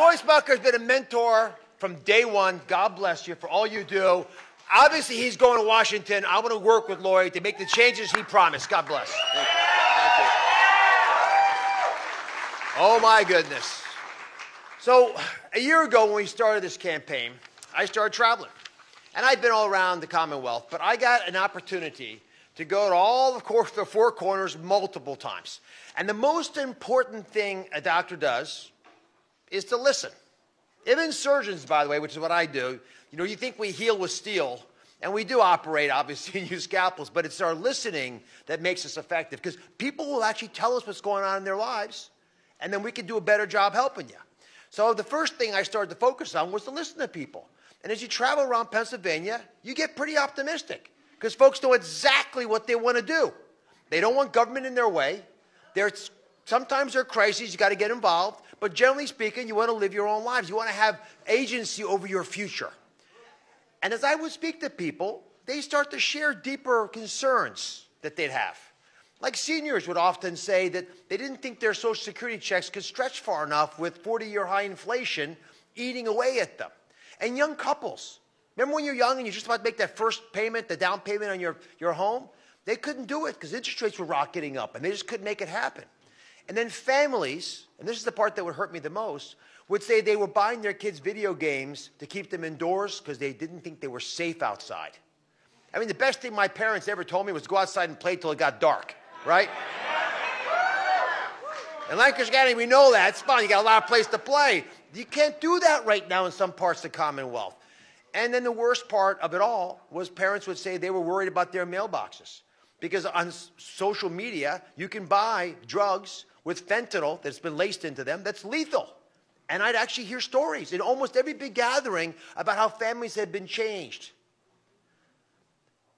Boyce Bucker has been a mentor from day one. God bless you for all you do. Obviously, he's going to Washington. I want to work with Lloyd to make the changes he promised. God bless. Thank you. Thank you. Oh, my goodness. So a year ago when we started this campaign, I started traveling. And I'd been all around the Commonwealth, but I got an opportunity to go to all the four corners multiple times. And the most important thing a doctor does is to listen. Even surgeons, by the way, which is what I do, you know, you think we heal with steel, and we do operate, obviously, and use scalpels, but it's our listening that makes us effective, because people will actually tell us what's going on in their lives, and then we can do a better job helping you. So the first thing I started to focus on was to listen to people. And as you travel around Pennsylvania, you get pretty optimistic, because folks know exactly what they want to do. They don't want government in their way. Sometimes there are crises, you got to get involved, but generally speaking, you want to live your own lives. You want to have agency over your future. And as I would speak to people, they start to share deeper concerns that they'd have. Like seniors would often say that they didn't think their Social Security checks could stretch far enough with 40-year high inflation eating away at them. And young couples. Remember when you're young and you're just about to make that first payment, the down payment on your home? They couldn't do it because interest rates were rocketing up and they just couldn't make it happen. And then families, and this is the part that would hurt me the most, would say they were buying their kids video games to keep them indoors because they didn't think they were safe outside. I mean, the best thing my parents ever told me was go outside and play till it got dark, right? In Lancaster County, we know that. It's fun. You got a lot of place to play. You can't do that right now in some parts of the Commonwealth. And then the worst part of it all was parents would say they were worried about their mailboxes, because on social media, you can buy drugs with fentanyl that's been laced into them that's lethal. And I'd actually hear stories in almost every big gathering about how families had been changed.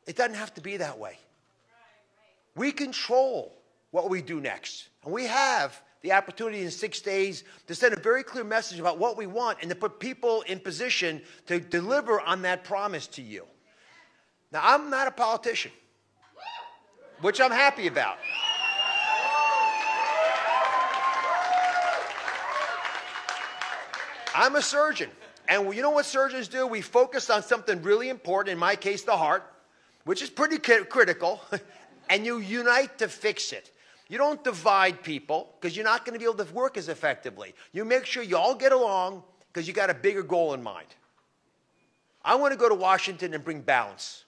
It doesn't have to be that way. We control what we do next. And we have the opportunity in 6 days to send a very clear message about what we want and to put people in position to deliver on that promise to you. Now, I'm not a politician, which I'm happy about. I'm a surgeon, and you know what surgeons do? We focus on something really important, in my case, the heart, which is pretty critical, and you unite to fix it. You don't divide people, because you're not going to be able to work as effectively. You make sure you all get along, because you got a bigger goal in mind. I want to go to Washington and bring balance.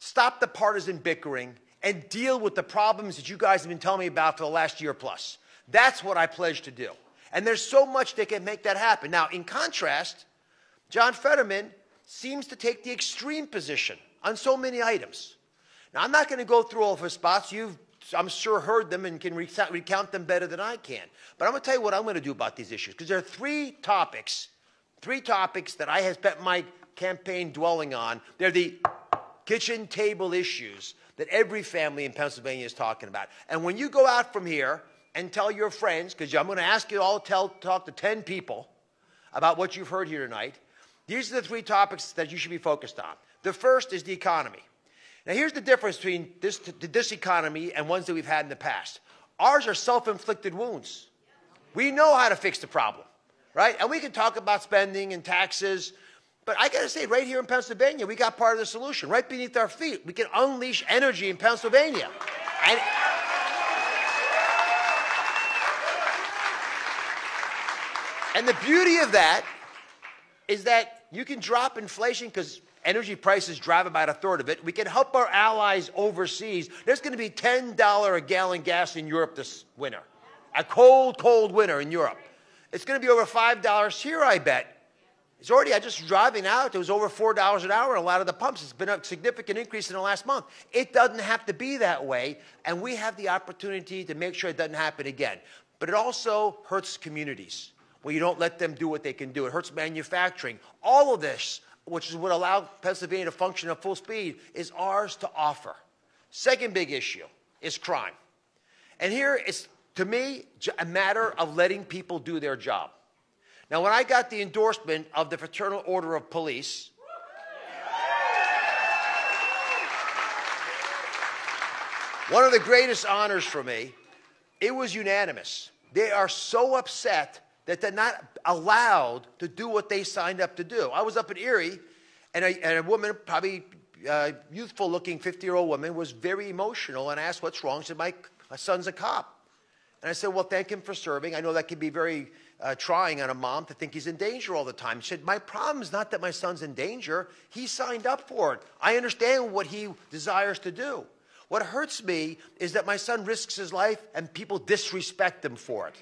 Stop the partisan bickering and deal with the problems that you guys have been telling me about for the last year plus. That's what I pledge to do. And there's so much that can make that happen. Now, in contrast, John Fetterman seems to take the extreme position on so many items. Now, I'm not going to go through all of his spots. You've, I'm sure, heard them and can recount them better than I can. But I'm going to tell you what I'm going to do about these issues, because there are three topics that I have spent my campaign dwelling on. They're the kitchen table issues that every family in Pennsylvania is talking about. And when you go out from here and tell your friends, because I'm going to ask you all to talk to 10 people about what you've heard here tonight. These are the three topics that you should be focused on. The first is the economy. Now, here's the difference between this economy and ones that we've had in the past. Ours are self-inflicted wounds. We know how to fix the problem, right? And we can talk about spending and taxes, but I got to say, right here in Pennsylvania, we got part of the solution right beneath our feet. We can unleash energy in Pennsylvania. And the beauty of that is that you can drop inflation because energy prices drive about a third of it. We can help our allies overseas. There's going to be $10 a gallon gas in Europe this winter, a cold, cold winter in Europe. It's going to be over $5 here, I bet. It's already, I just driving out, it was over $4 an hour in a lot of the pumps. It's been a significant increase in the last month. It doesn't have to be that way, and we have the opportunity to make sure it doesn't happen again. But it also hurts communities. Well, you don't let them do what they can do. It hurts manufacturing. All of this, which is what allowed Pennsylvania to function at full speed, is ours to offer. Second big issue is crime. And here it's, to me, a matter of letting people do their job. Now, when I got the endorsement of the Fraternal Order of Police, one of the greatest honors for me, it was unanimous. They are so upset that they're not allowed to do what they signed up to do. I was up in Erie, and a woman, probably youthful-looking 50-year-old woman, was very emotional and asked, what's wrong? She said, my son's a cop. And I said, well, thank him for serving. I know that can be very trying on a mom to think he's in danger all the time. She said, my problem is not that my son's in danger. He signed up for it. I understand what he desires to do. What hurts me is that my son risks his life and people disrespect him for it.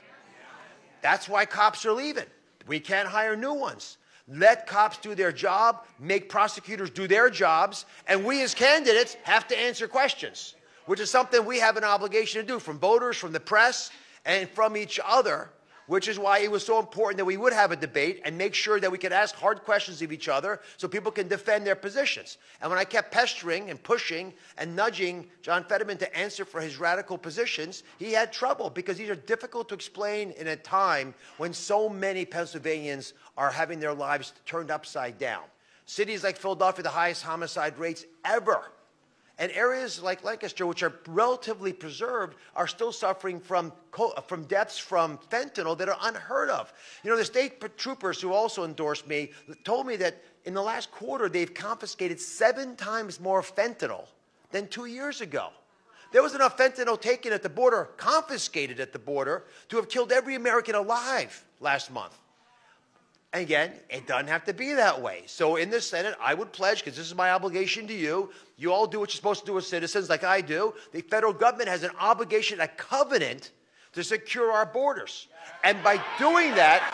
That's why cops are leaving. We can't hire new ones. Let cops do their job, make prosecutors do their jobs, and we as candidates have to answer questions, which is something we have an obligation to do from voters, from the press, and from each other, which is why it was so important that we would have a debate and make sure that we could ask hard questions of each other so people can defend their positions. And when I kept pestering and pushing and nudging John Fetterman to answer for his radical positions, he had trouble because these are difficult to explain in a time when so many Pennsylvanians are having their lives turned upside down. Cities like Philadelphia, the highest homicide rates ever. And areas like Lancaster, which are relatively preserved, are still suffering from deaths from fentanyl that are unheard of. You know, the state troopers who also endorsed me told me that in the last quarter, they've confiscated 7 times more fentanyl than 2 years ago. There was enough fentanyl taken at the border, confiscated at the border, to have killed every American alive last month. And again, it doesn't have to be that way. So in the Senate, I would pledge, because this is my obligation to you, you all do what you're supposed to do as citizens like I do. The federal government has an obligation, a covenant, to secure our borders. And by doing that,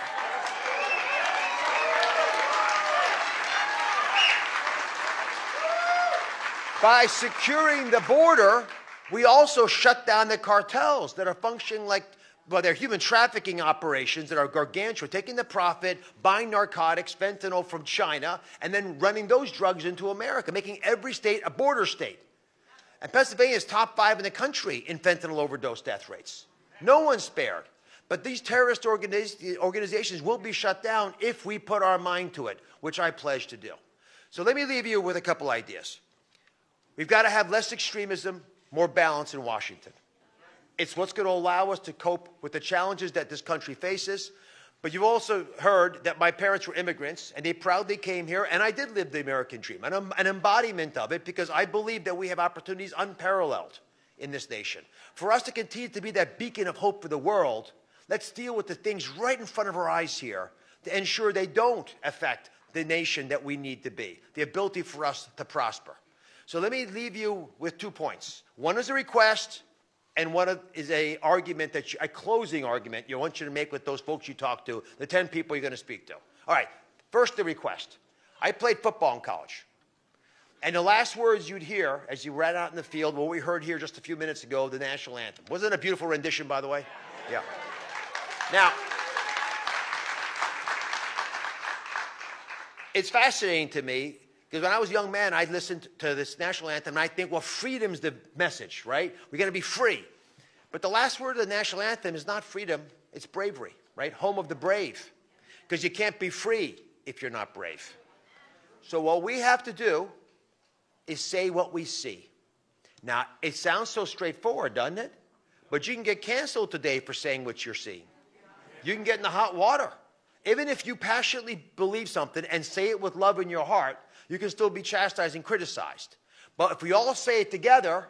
by securing the border, we also shut down the cartels that are functioning like they're human trafficking operations that are gargantuan, taking the profit, buying narcotics, fentanyl from China, and then running those drugs into America, making every state a border state. And Pennsylvania is top 5 in the country in fentanyl overdose death rates. No one's spared. But these terrorist organizations will be shut down if we put our mind to it, which I pledge to do. So let me leave you with a couple ideas. We've got to have less extremism, more balance in Washington. It's what's going to allow us to cope with the challenges that this country faces. But you've also heard that my parents were immigrants, and they proudly came here, and I did live the American dream, and I'm an embodiment of it, because I believe that we have opportunities unparalleled in this nation. For us to continue to be that beacon of hope for the world, let's deal with the things right in front of our eyes here to ensure they don't affect the nation that we need to be, the ability for us to prosper. So let me leave you with 2 points. One is a request, and one is a argument that a closing argument you want you to make with those folks you talk to, the 10 people you're going to speak to. All right, first the request. I played football in college. And the last words you'd hear as you ran out in the field, what we heard here just a few minutes ago, the national anthem. Wasn't it a beautiful rendition, by the way? Yeah. Now, it's fascinating to me, because when I was a young man, I listened to this national anthem, and I think, well, freedom's the message, right? We're going to be free. But the last word of the national anthem is not freedom, it's bravery, right? Home of the brave. Because you can't be free if you're not brave. So what we have to do is say what we see. Now, it sounds so straightforward, doesn't it? But you can get canceled today for saying what you're seeing. You can get in the hot water. Even if you passionately believe something and say it with love in your heart, you can still be chastised and criticized. But if we all say it together,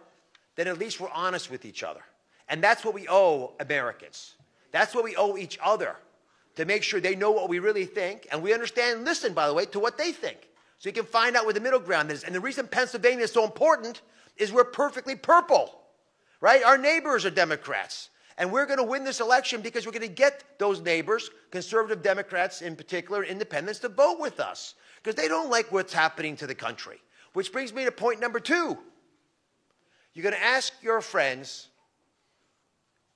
then at least we're honest with each other. And that's what we owe Americans. That's what we owe each other, to make sure they know what we really think, and we understand and listen, by the way, to what they think. So you can find out where the middle ground is. And the reason Pennsylvania is so important is we're perfectly purple, right? Our neighbors are Democrats. And we're going to win this election because we're going to get those neighbors, conservative Democrats in particular, independents, to vote with us. Because they don't like what's happening to the country. Which brings me to point number 2. You're going to ask your friends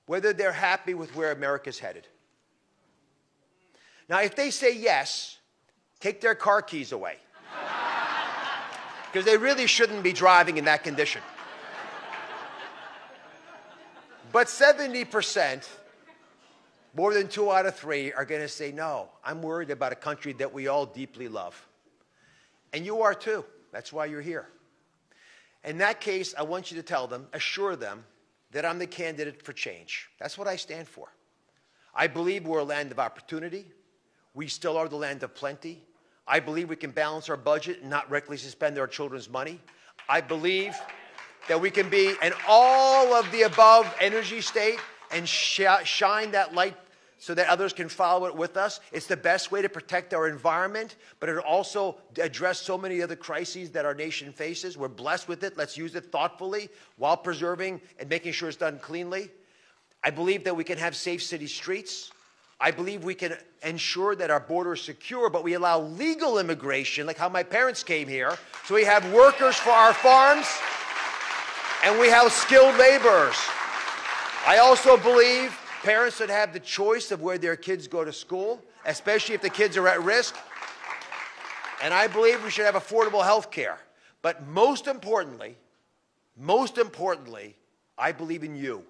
whether they're happy with where America's headed. Now, if they say yes, take their car keys away. Because they really shouldn't be driving in that condition. But 70%, more than 2 out of 3, are going to say, no, I'm worried about a country that we all deeply love. And you are too. That's why you're here. In that case, I want you to tell them, assure them, that I'm the candidate for change. That's what I stand for. I believe we're a land of opportunity. We still are the land of plenty. I believe we can balance our budget and not recklessly spend our children's money. I believe that we can be an all-of-the-above energy state and shine that light so that others can follow it with us. It's the best way to protect our environment, but it also addresses so many other crises that our nation faces. We're blessed with it. Let's use it thoughtfully while preserving and making sure it's done cleanly. I believe that we can have safe city streets. I believe we can ensure that our border is secure, but we allow legal immigration, like how my parents came here. So we have workers for our farms, and we have skilled laborers. I also believe parents should have the choice of where their kids go to school, especially if the kids are at risk. And I believe we should have affordable health care. But most importantly, I believe in you.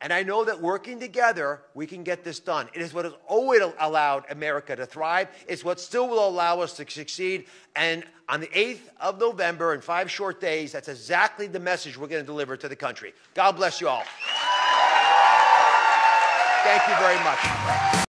And I know that working together, we can get this done. It is what has always allowed America to thrive. It's what still will allow us to succeed. And on the 8th of November, in 5 short days, that's exactly the message we're going to deliver to the country. God bless you all. Thank you very much.